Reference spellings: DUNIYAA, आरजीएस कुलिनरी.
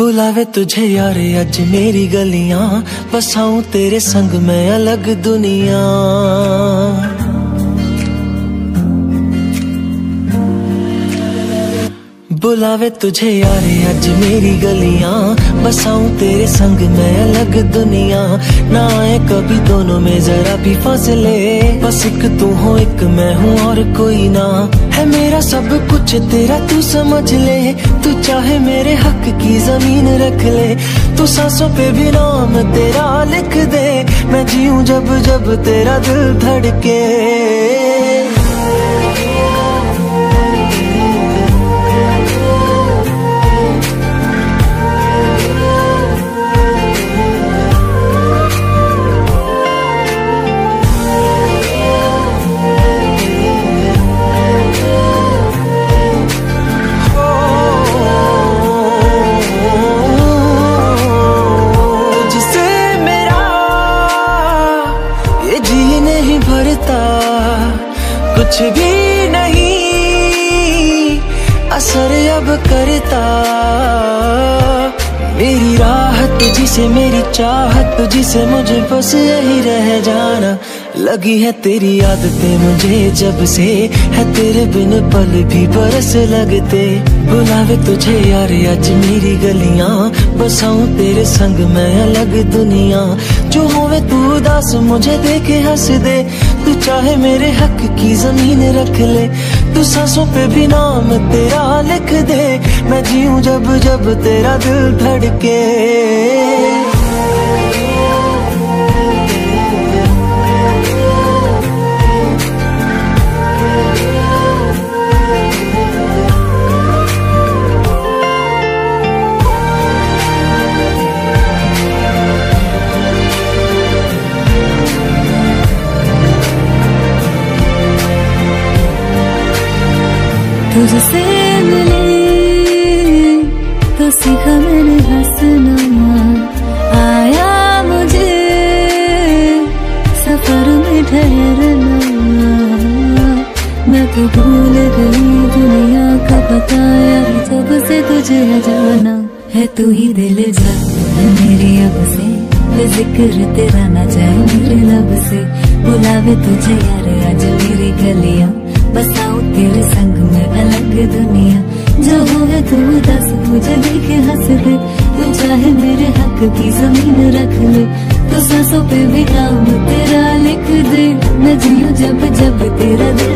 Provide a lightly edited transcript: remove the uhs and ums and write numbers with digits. बुलावे तुझे यारे आज मेरी गलियां, बसाऊं तेरे संग मैं अलग दुनिया। बुलावे तुझे यारे आज मेरी गलियां, बसाऊं तेरे संग मैं अलग दुनिया। ना आए कभी दोनों में जरा भी फासले, बस एक तू हो एक मैं हूँ और कोई ना है मेरा सब कुछ तेरा। तू समझ ले, तू चाहे मेरे हक की जमीन रख ले, तू सांसों पे भी नाम तेरा लिख दे। मैं जीऊं जब जब तेरा दिल धड़के। कुछ भी नहीं असर अब करता मेरी राह तुझी से, मेरी चाहत तुझी से, मुझे बस यही रह जाना। लगी है तेरी आदतें मुझे जब से, है तेरे बिन पल भी बरस लगते। बुलावे तुझे यार आज मेरी गलियां, बसाऊं तेरे संग मैं अलग दुनिया। जो होवे तू उदास मुझे देखे हंस दे, तू चाहे मेरे हक की जमीन रख ले, तू सांसों पे भी नाम तेरा लिख दे। मैं जीऊं जब जब तेरा दिल धड़के। तुझसे मिले तो सीखा मैंने हंसना, आया मुझे सफर में ठहरना। मैं तो भूल गई दुनिया का पता यार जब से तुझे जाना। है तू ही दिल जान मेरी अब से, जिक्र तेरा ना जाए मेरे लब से। बुलावे तुझे यार आज मेरी गलियां, बसाऊं तेरे संग में अलग दुनिया। जो होवे तू उदास मुझे देखे हंस दे, तू चाहे मेरे हक की जमीन रख ले, तू सांसों पे भी नाम तेरा लिख दे। मैं जीऊं जब जब तेरा